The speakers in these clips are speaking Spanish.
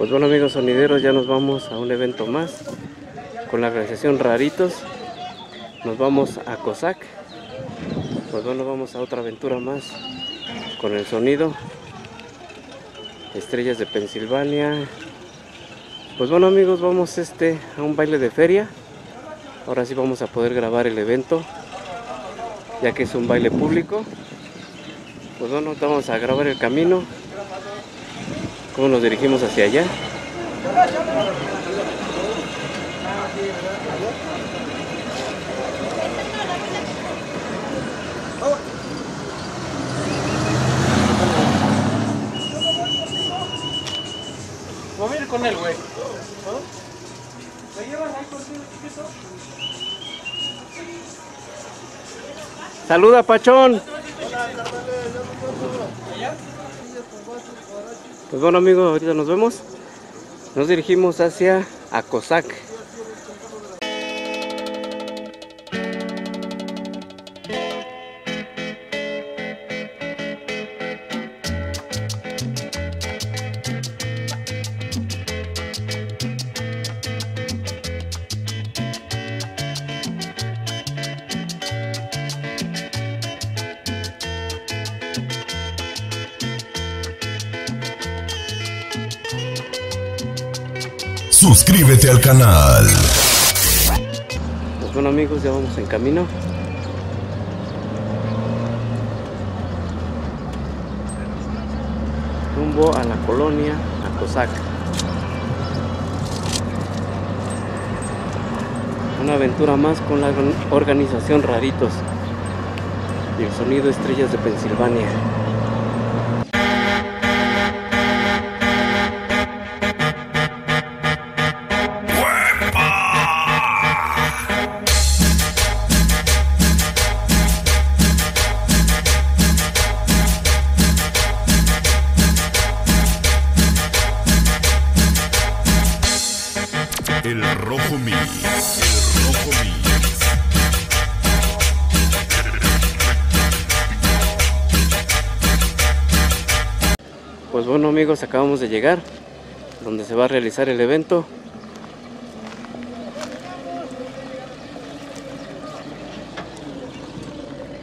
Pues bueno, amigos sonideros, ya nos vamos a un evento más con la organización Raritos. Nos vamos a Cosac. Pues bueno, vamos a otra aventura más con el sonido Estrellas de Pensilvania. Pues bueno, amigos, vamos a un baile de feria. Ahora sí vamos a poder grabar el evento, ya que es un baile público. Pues bueno, vamos a grabar el camino, cómo nos dirigimos hacia allá. Voy a ir con él, güey. ¿Me llevan ahí con el chiquito? ¡Saluda, Pachón! Pues bueno, amigos, ahorita nos vemos. Nos dirigimos hacia Acozac. Suscríbete al canal. Pues bueno, amigos, ya vamos en camino. Rumbo a la colonia Acozac. Una aventura más con la organización Raritos y el sonido Estrellas de Pensilvania. Pues bueno, amigos, acabamos de llegar donde se va a realizar el evento.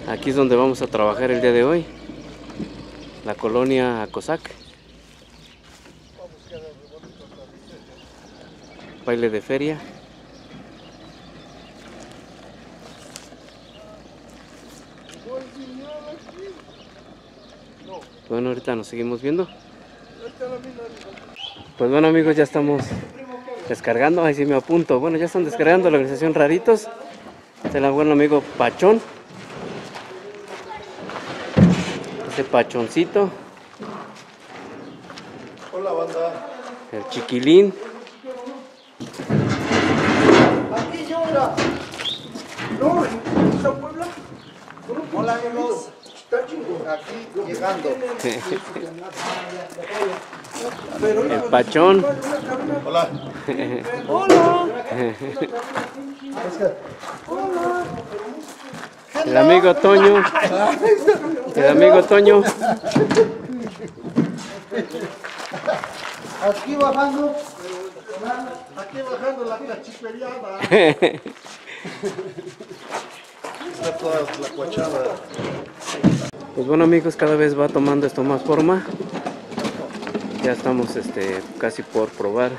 Aquí es donde vamos a trabajar el día de hoy, la colonia Acozac. Baile de feria. Bueno, ahorita nos seguimos viendo. Pues bueno, amigos, ya estamos descargando. Ahí sí me apunto. Bueno, ya están descargando la organización Raritos. Este es el buen amigo Pachón. Este Pachoncito. Hola, banda. El Chiquilín. Aquí llora. No, en San Puebla. Hola, amigos. Aquí llegando. El Pachón. Hola. Hola. El amigo Toño. Aquí bajando. Aquí bajando la cachiperiada. La cuachada. Pues bueno, amigos, cada vez va tomando esto más forma. Ya estamos casi por probar.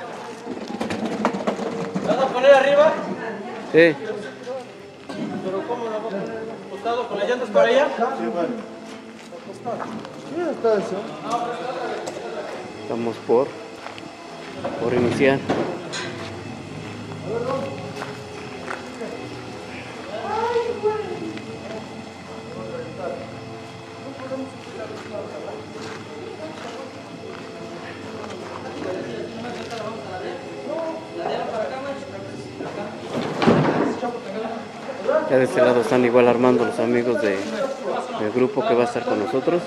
¿La vas a poner arriba? Sí. ¿Pero cómo la vas a poner? ¿Acostado con las llantas para allá? Sí, bueno. ¿Qué está eso? Estamos por iniciar. Ya de este lado están igual armando los amigos del grupo que va a estar con nosotros.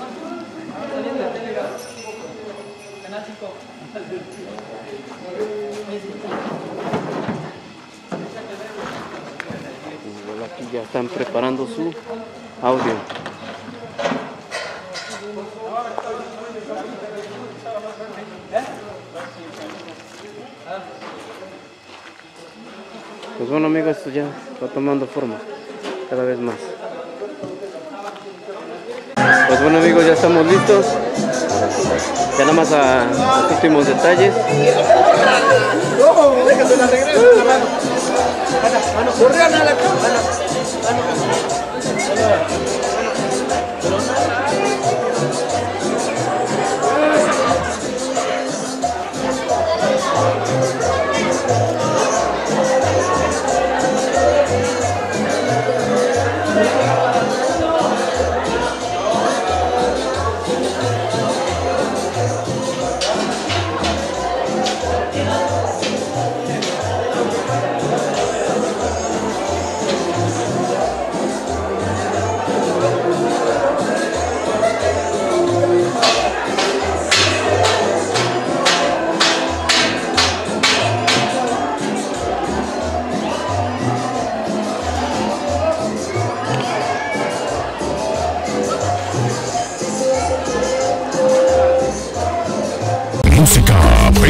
Igual aquí ya están preparando su audio. Pues bueno amigos, esto ya va tomando forma cada vez más. Pues bueno amigos, ya estamos listos. Ya nada más a los últimos detalles.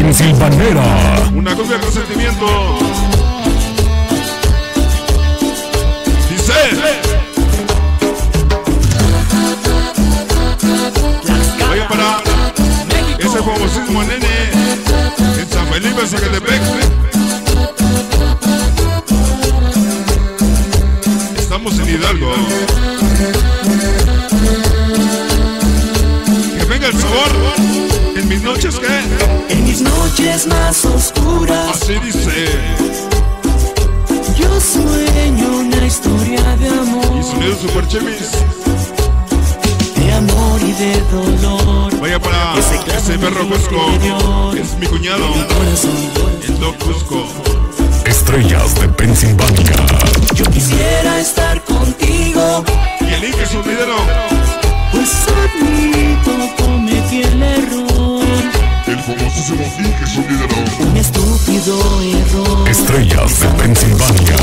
Pensilvanera, una cumbia con sentimiento. Dice oye para ese famosísimo nene en San Felipe, Zacatepec. Estamos en Hidalgo. Que venga el sabor. ¿En mis noches qué? En mis noches más oscuras. Así dice. Yo sueño una historia de amor. Y sonido super chemis. De amor y de dolor. Vaya para ese perro Cusco. Es mi cuñado. El Don Cusco. Estrellas de Pensilvania. Yo quisiera estar contigo. Y el Inge Sonidero. Pues solito cometí el error. El famosísimo Inge Sonidero. Un estúpido error. Estrellas de Pensilvania.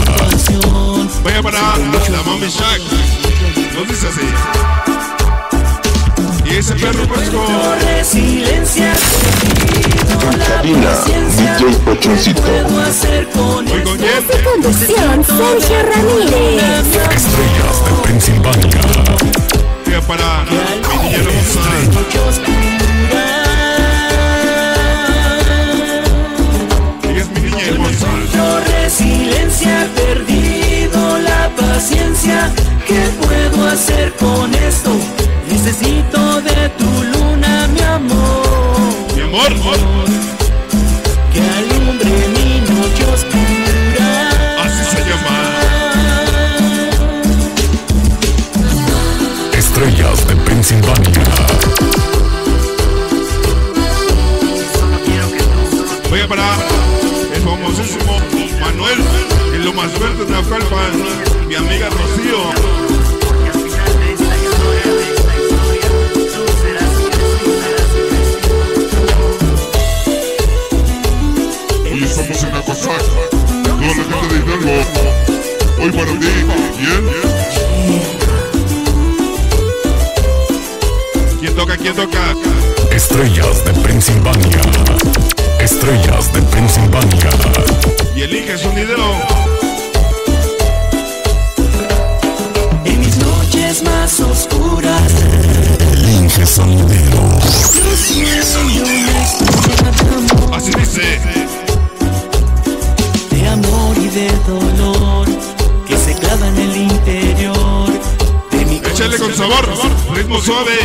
Vaya para la Mami Shack. Nos dice así. Y ese perro Cusco. En cabina, DJ Pachoncito. Hoy con él. Su conducción, Sergio Ramírez. Estrellas de Pensilvania. Vaya para mi niña hermosa. Resiliencia, perdido la paciencia. ¿Qué puedo hacer con esto? Necesito de tu luna, mi amor. Mi amor, amor. Que alumbre mi noche oscura. Así se llama. Estrellas de Pensilvania. Voy a parar. Famosísimo Manuel, en lo más verde de Acozac, mi amiga Rocío. Porque al final de esta historia, tú serás quien. Hoy estamos en Acozac, toda la gente de Idalgo. Hoy para ti, ¿bien? ¿Quién toca? ¿Quién toca? Estrellas de Pensilvania. Estrellas de Pensilvania. Y el Inge Sonidero. En mis noches más oscuras. El Inge Sonidero. Así dice. De amor y de dolor que se clava en el interior de mi corazón. Échale con sabor, ritmo suave.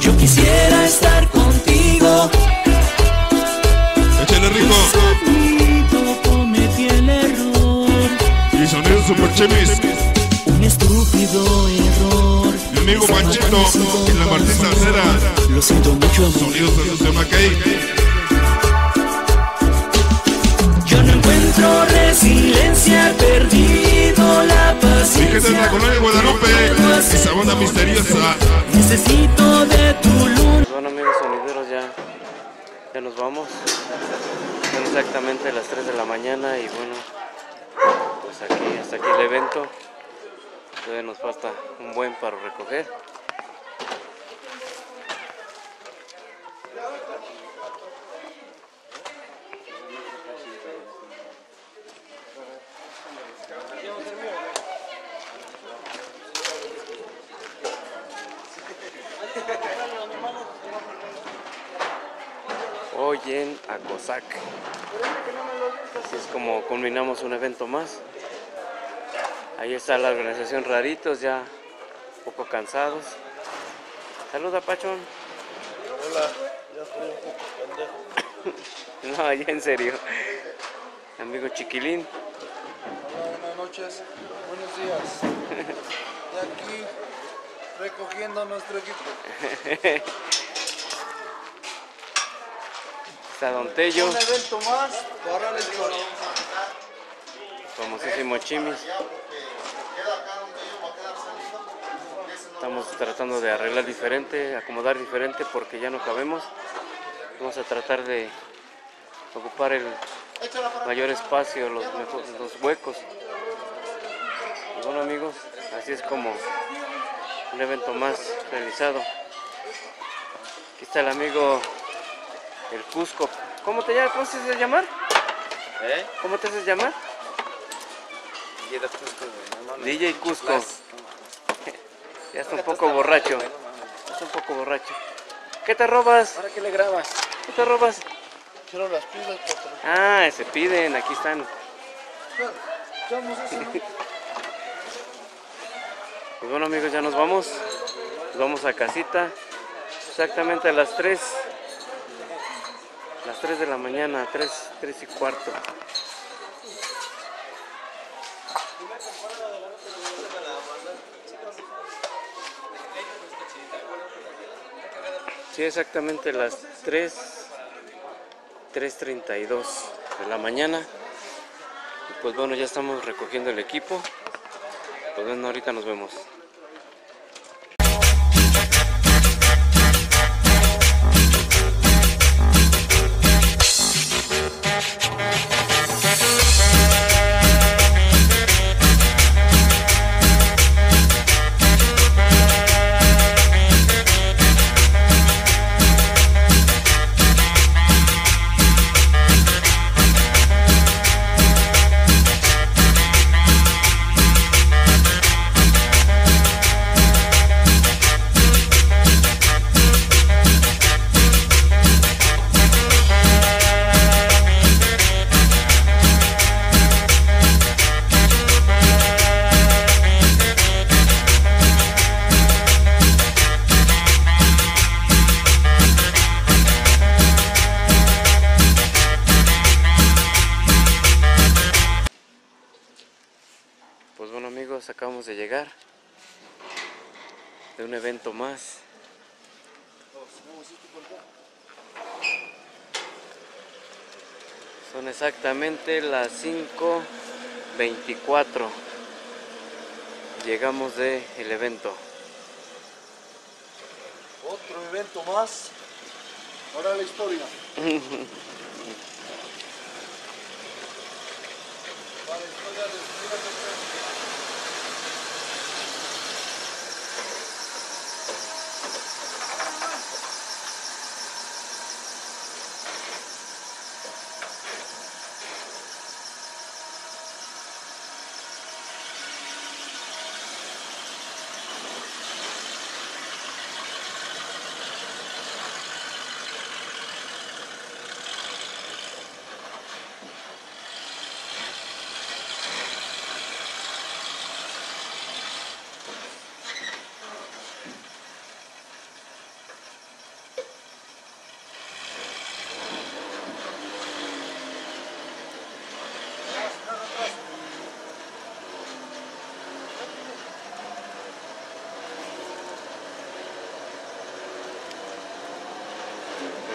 Yo quisiera estar con. Échale rico. Cometí el error. Y sonido super chemis. Un estúpido error. Mi amigo Manchito en la Martín Salcera. Lo siento mucho. Sonidos de Sistema Key. Yo no encuentro resiliencia. Perdido la paciencia. Fíjate en la colonia de Guadalupe. Esa banda misteriosa. Necesito de tu luna. Bueno amigos sonideros, ya nos vamos. Son exactamente las 3 de la mañana y bueno, pues aquí hasta aquí el evento. Todavía nos falta un buen para recoger. hoy en Acozac. Así es como culminamos un evento más. Ahí está la organización Raritos, ya un poco cansados. Saluda, Pachón. Hola, ya estoy un poco pendejo. No, ya en serio. Amigo Chiquilín. Hola, buenas noches, buenos días. De aquí, recogiendo nuestro equipo. Está Don Tello. Un evento más para la historia. Famosísimo Chimis. Estamos tratando de arreglar diferente, acomodar diferente porque ya no cabemos. Vamos a tratar de ocupar el mayor espacio, los huecos. Y bueno, amigos, así es como un evento más realizado. Aquí está el amigo, el Cusco. ¿Cómo te llamas? ¿Cómo te haces llamar? ¿Eh? ¿Cómo te haces llamar? DJ Cusco. DJ Cusco. Ya está un poco borracho. ¿Qué te robas? ¿Ahora qué le grabas? ¿Qué te robas? Quiero las pilas, patrón. Ah, se piden, aquí están. Pues bueno, amigos, ya nos vamos. Nos vamos a casita. Exactamente a las 3. Las 3 de la mañana, 3:15. Sí, exactamente las 3:32 de la mañana. Y pues bueno, ya estamos recogiendo el equipo. Pues bueno, ahorita nos vemos. Acabamos de llegar de un evento más. Son exactamente las 5:24. Llegamos del evento. Otro evento más. Ahora la historia. Para la historia de...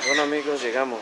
Bueno, amigos, llegamos.